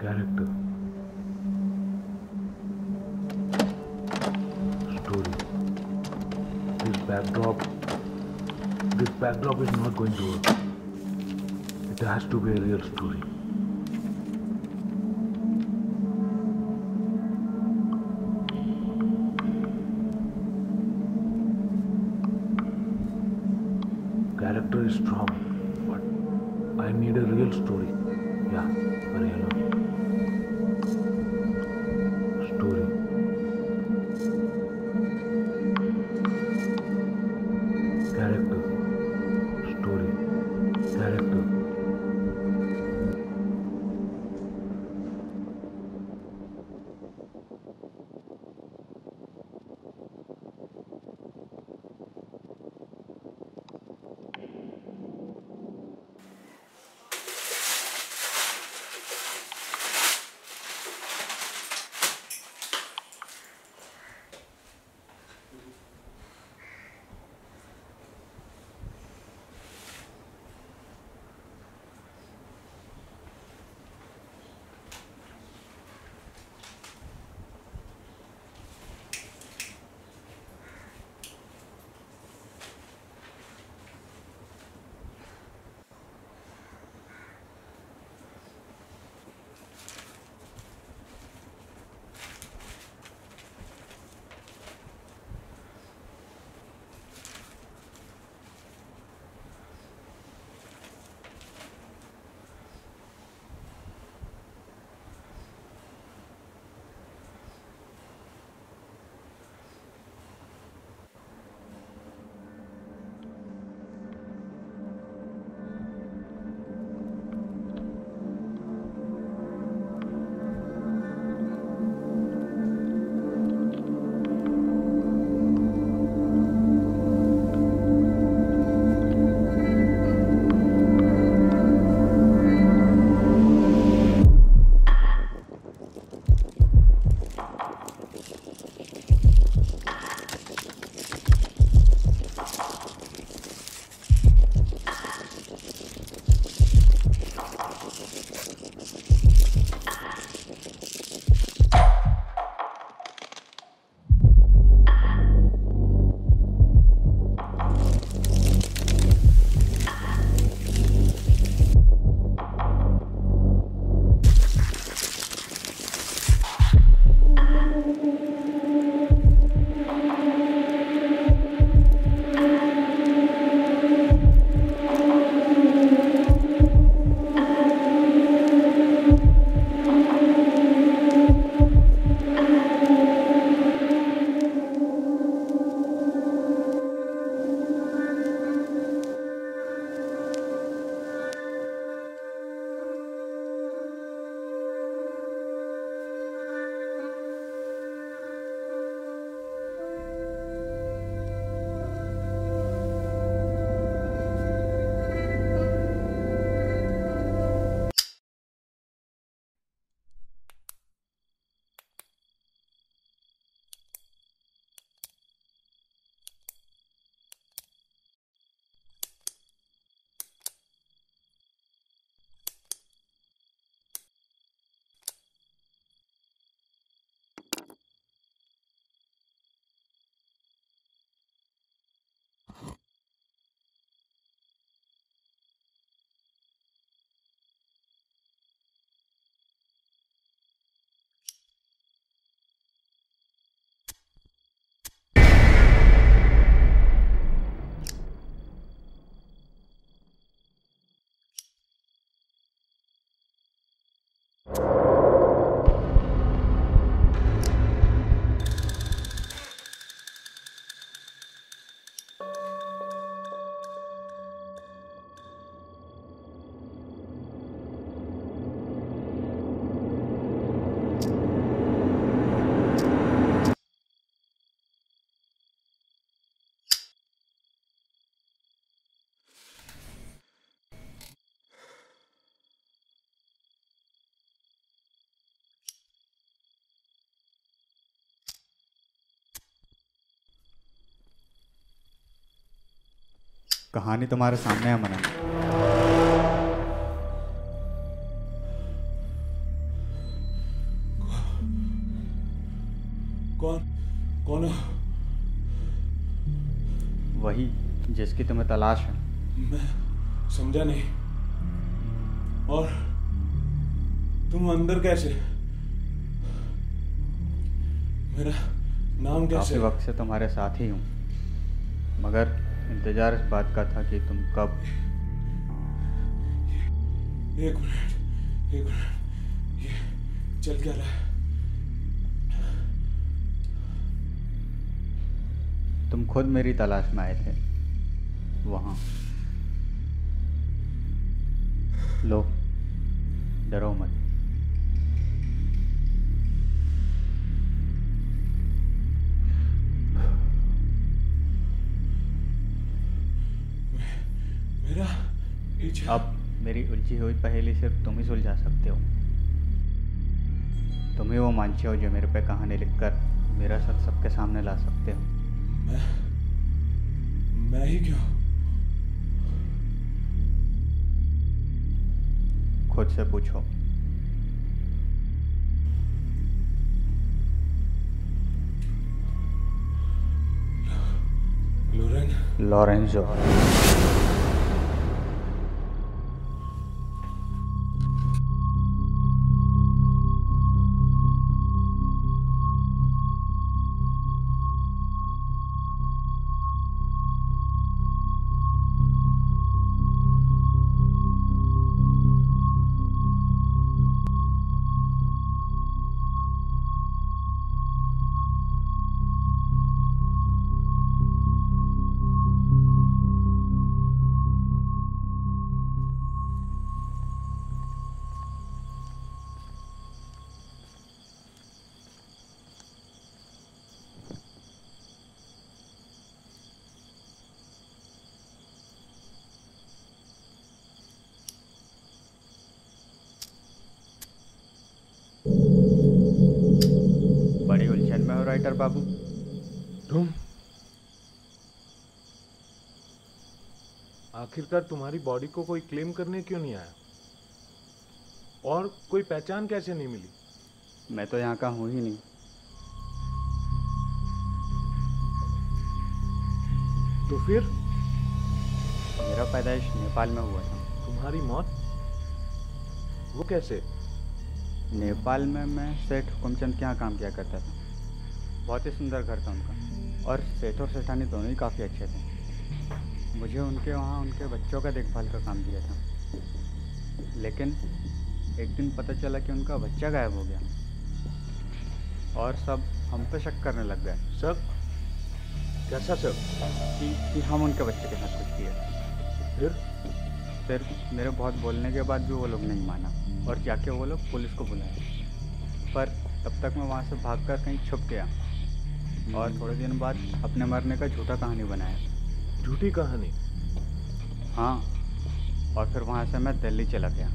character, story. This backdrop is not going to work. It has to be a real story. Character is strong, but I need a real story. Yeah, a real story. Character, story, character. कहानी तुम्हारे सामने है मनन। कौन है? वही जिसकी तुम्हें तलाश है। मैं समझा नहीं। और तुम अंदर कैसे? मेरा नाम कैसे? काफी वक्त से तुम्हारे साथ ही हूँ, मगर इंतजार इस बात का था कि तुम कब। एक मिनट, ये चल क्या रहा है? तुम खुद मेरी तलाश में आए थे वहाँ। लो, डरो मत। अब मेरी उलझी हुई पहेली सिर्फ तुम ही सुलझा सकते हो। तुम ही वो मानसी हो जो मेरे पे कहानी लिखकर मेरा सच सबके सामने ला सकते हो। मैं ही क्यों? खुद से पूछो। लॉरेंजो। राइटर बाबू, तुम आखिरकार तुम्हारी बॉडी को कोई क्लेम करने क्यों नहीं आया और कोई पहचान कैसे नहीं मिली? मैं तो यहाँ का हूँ ही नहीं। तो फिर? मेरा पैदाइश नेपाल में हुआ था। तुम्हारी मौत? वो कैसे? नेपाल में मैं सेठ हुकुमचंद के यहाँ काम किया करता था। बहुत ही सुंदर घर था उनका, और सेठ और सेठानी दोनों ही काफ़ी अच्छे थे। मुझे उनके वहाँ उनके बच्चों का देखभाल का काम दिया था, लेकिन एक दिन पता चला कि उनका बच्चा गायब हो गया और सब हम पे शक करने लग गए। सब? कैसा सब? कि हम उनके बच्चे के साथ कुछ किए। फिर मेरे बहुत बोलने के बाद भी वो लोग नहीं माना और जाके वो लोग पुलिस को बुलाए, पर तब तक मैं वहाँ से भागकर कहीं छुप गया और थोड़े दिन बाद अपने मरने का झूठा कहानी बनाया। झूठी कहानी? हाँ, और फिर वहाँ से मैं दिल्ली चला गया।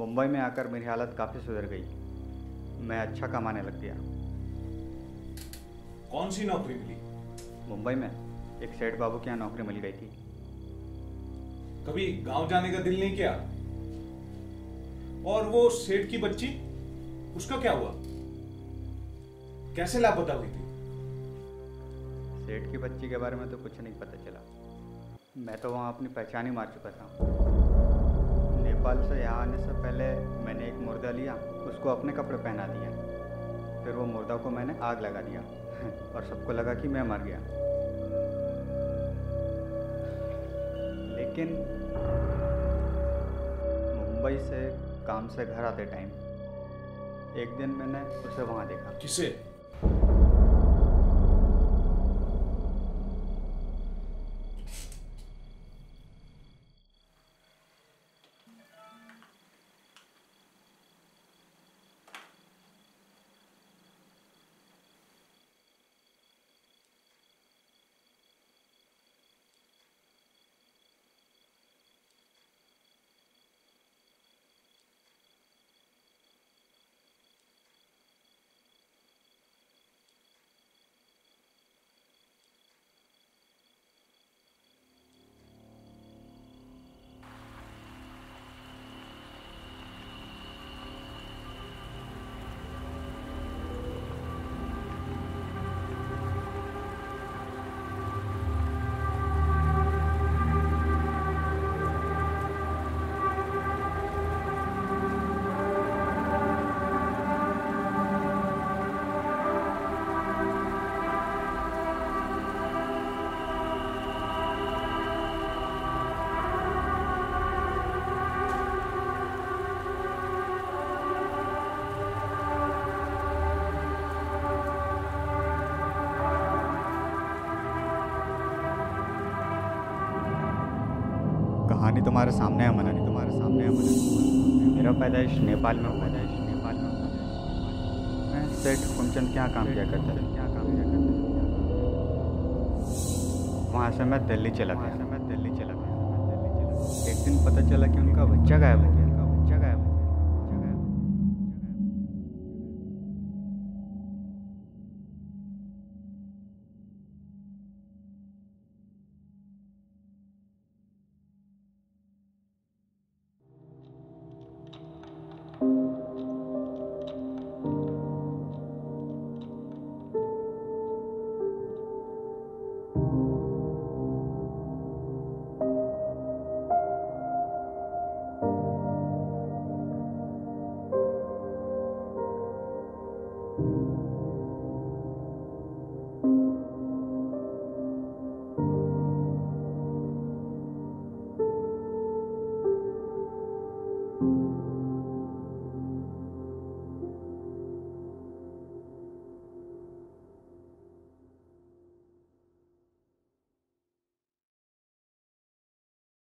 मुंबई में आकर मेरी हालत काफ़ी सुधर गई। मैं अच्छा कमाने लग गया। कौन सी नौकरी मिली? मुंबई में एक सेठ बाबू के यहाँ नौकरी मिल गई थी। कभी गांव जाने का दिल नहीं किया? और वो सेठ की बच्ची, उसका क्या हुआ? कैसे लापता हुई थी? सेठ की बच्ची के बारे में तो कुछ नहीं पता चला। मैं तो वहाँ अपनी पहचान ही मार चुका था। नेपाल से यहाँ आने से पहले मैंने एक मुर्दा लिया, उसको अपने कपड़े पहना दिया, फिर वो मुर्दा को मैंने आग लगा दिया और सबको लगा कि मैं मर गया। लेकिन मुंबई से काम से घर आते टाइम एक दिन मैंने उसे वहाँ देखा। किसे? कहानी तुम्हारे सामने है मनन, तुम्हारे सामने है मनन। मेरा पैदाइश नेपाल में हुआ। मैं सेठ कुमचंद क्या काम किया करता था, वहाँ से मैं दिल्ली चला गया। एक दिन पता चला कि उनका बच्चा गायब हो गया।